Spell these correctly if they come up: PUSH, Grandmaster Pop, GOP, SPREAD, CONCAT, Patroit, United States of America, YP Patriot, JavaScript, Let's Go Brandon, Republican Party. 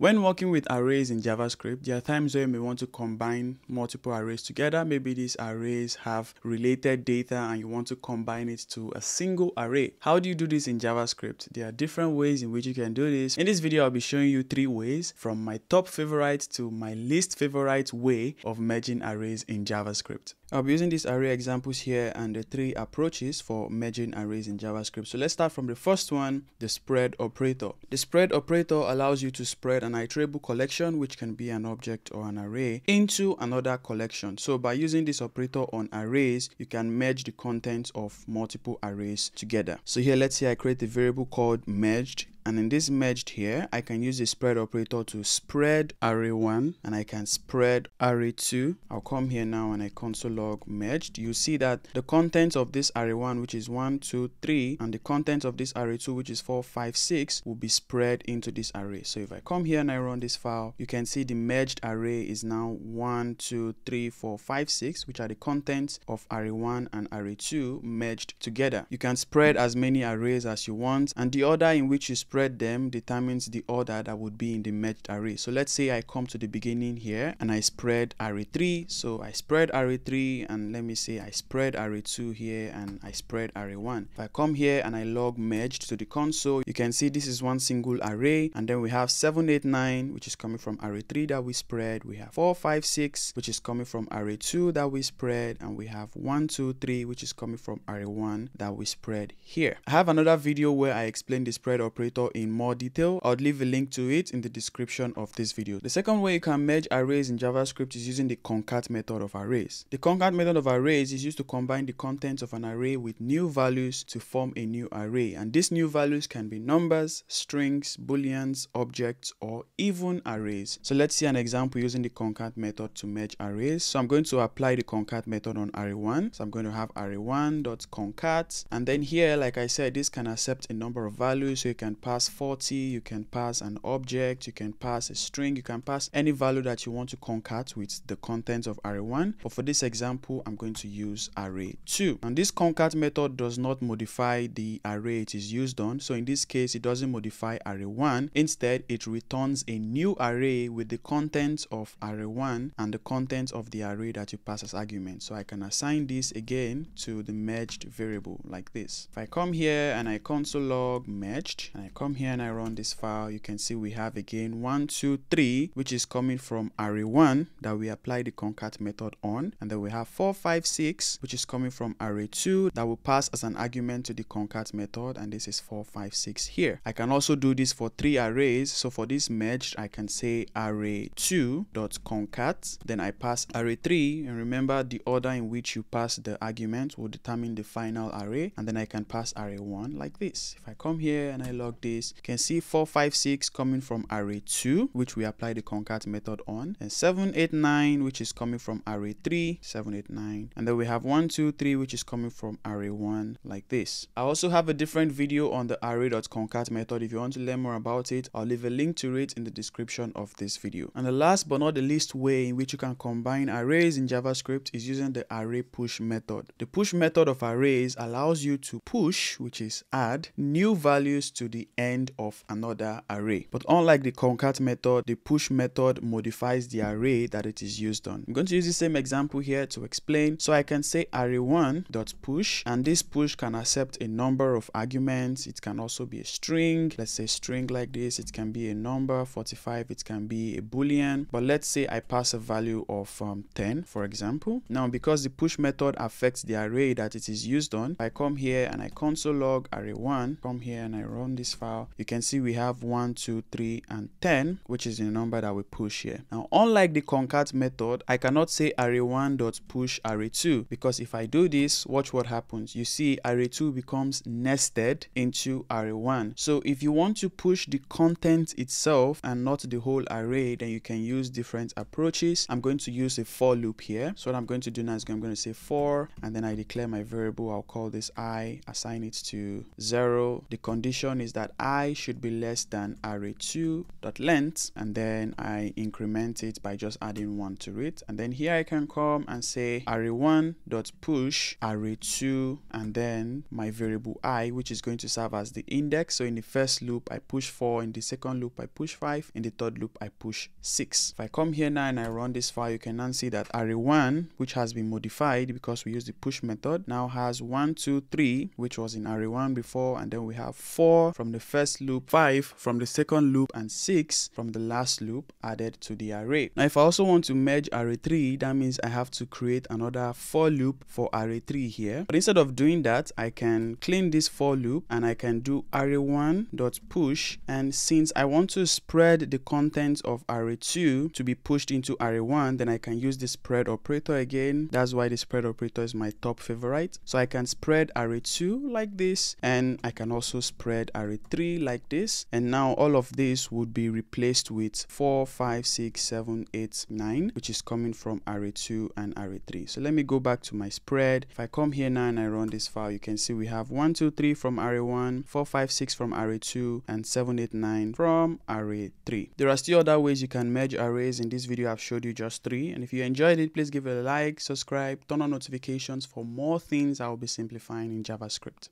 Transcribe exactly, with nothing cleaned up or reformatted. When working with arrays in JavaScript, there are times where you may want to combine multiple arrays together. Maybe these arrays have related data and you want to combine it to a single array. How do you do this in JavaScript? There are different ways in which you can do this. In this video, I'll be showing you three ways, from my top favorite to my least favorite way of merging arrays in JavaScript. I'll be using these array examples here and the three approaches for merging arrays in JavaScript. So let's start from the first one, the spread operator. The spread operator allows you to spread an iterable collection, which can be an object or an array, into another collection. So by using this operator on arrays, you can merge the contents of multiple arrays together. So here, let's say I create a variable called merged. And in this merged here, I can use the spread operator to spread array one and I can spread array two. I'll come here now and I console log merged. You see that the contents of this array one, which is one, two, three, and the contents of this array two, which is four, five, six, will be spread into this array. So if I come here and I run this file, you can see the merged array is now one, two, three, four, five, six, which are the contents of array one and array two merged together. You can spread as many arrays as you want, and the order in which you spread Spread them determines the order that would be in the merged array. So let's say I come to the beginning here and I spread array three. So I spread array three, and let me say I spread array two here and I spread array one. If I come here and I log merged to the console, you can see this is one single array, and then we have seven, eight, nine, which is coming from array three that we spread. We have four, five, six, which is coming from array two that we spread, and we have one, two, three, which is coming from array one that we spread here. I have another video where I explain the spread operator in more detail. I'll leave a link to it in the description of this video. The second way you can merge arrays in JavaScript is using the concat method of arrays. The concat method of arrays is used to combine the contents of an array with new values to form a new array, and these new values can be numbers, strings, booleans, objects, or even arrays. So let's see an example using the concat method to merge arrays. So I'm going to apply the concat method on array one. So I'm going to have array one dot concat, and then here, like I said, this can accept a number of values, so you can pass forty, you can pass an object, you can pass a string, you can pass any value that you want to concat with the contents of array one. But for this example, I'm going to use array two. And this concat method does not modify the array it is used on. So in this case, it doesn't modify array one. Instead, it returns a new array with the contents of array one and the contents of the array that you pass as argument. So I can assign this again to the merged variable like this. If I come here and I console log merged, and I come here and I run this file, you can see we have again one, two, three, which is coming from array one that we apply the concat method on, and then we have four, five, six, which is coming from array two that will pass as an argument to the concat method, and this is four, five, six here. I can also do this for three arrays. So for this merged, I can say array two dot concat, then I pass array three, and remember the order in which you pass the argument will determine the final array, and then I can pass array one like this. If I come here and I log this, you can see four, five, six coming from array two, which we apply the concat method on, and seven, eight, nine, which is coming from array three, seven, eight, nine, and then we have one, two, three, which is coming from array one like this. I also have a different video on the array dot concat method. If you want to learn more about it, I'll leave a link to it in the description of this video. And the last but not the least way in which you can combine arrays in JavaScript is using the array push method. The push method of arrays allows you to push, which is add, new values to the end of another array. But unlike the concat method, the push method modifies the array that it is used on. I'm going to use the same example here to explain. So I can say array one dot push, and this push can accept a number of arguments. It can also be a string, let's say string like this. It can be a number forty-five, it can be a boolean, but let's say I pass a value of um, ten, for example. Now, because the push method affects the array that it is used on, I come here and I console log array one, come here and I run this file, you can see we have one, two, three, and ten, which is the number that we push here. Now, unlike the concat method, I cannot say array one dot push array two, because if I do this, watch what happens. You see array two becomes nested into array one. So if you want to push the content itself and not the whole array, then you can use different approaches. I'm going to use a for loop here. So what I'm going to do now is I'm going to say for, and then I declare my variable. I'll call this I, assign it to zero. The condition is that that I should be less than array two dot length, and then I increment it by just adding one to it. And then here I can come and say array one dot push array two, and then my variable I, which is going to serve as the index. So in the first loop I push four, in the second loop I push five, in the third loop I push six. If I come here now and I run this file, you can now see that array one, which has been modified because we use the push method, now has one two three, which was in array one before, and then we have four from the first loop, five from the second loop, and six from the last loop added to the array. Now if I also want to merge array three, that means I have to create another for loop for array three here. But instead of doing that, I can clean this for loop and I can do array one dot push, and since I want to spread the contents of array two to be pushed into array one, then I can use the spread operator again. That's why the spread operator is my top favorite. So I can spread array two like this, and I can also spread array three like this, and now all of this would be replaced with four, five, six, seven, eight, nine, which is coming from array two and array three. So let me go back to my spread. If I come here now and I run this file, you can see we have one two three from array one, four five six from array two, and seven eight nine from array three. There are still other ways you can merge arrays. In this video I've showed you just three, and if you enjoyed it, please give it a like, subscribe, turn on notifications for more things I'll be simplifying in JavaScript.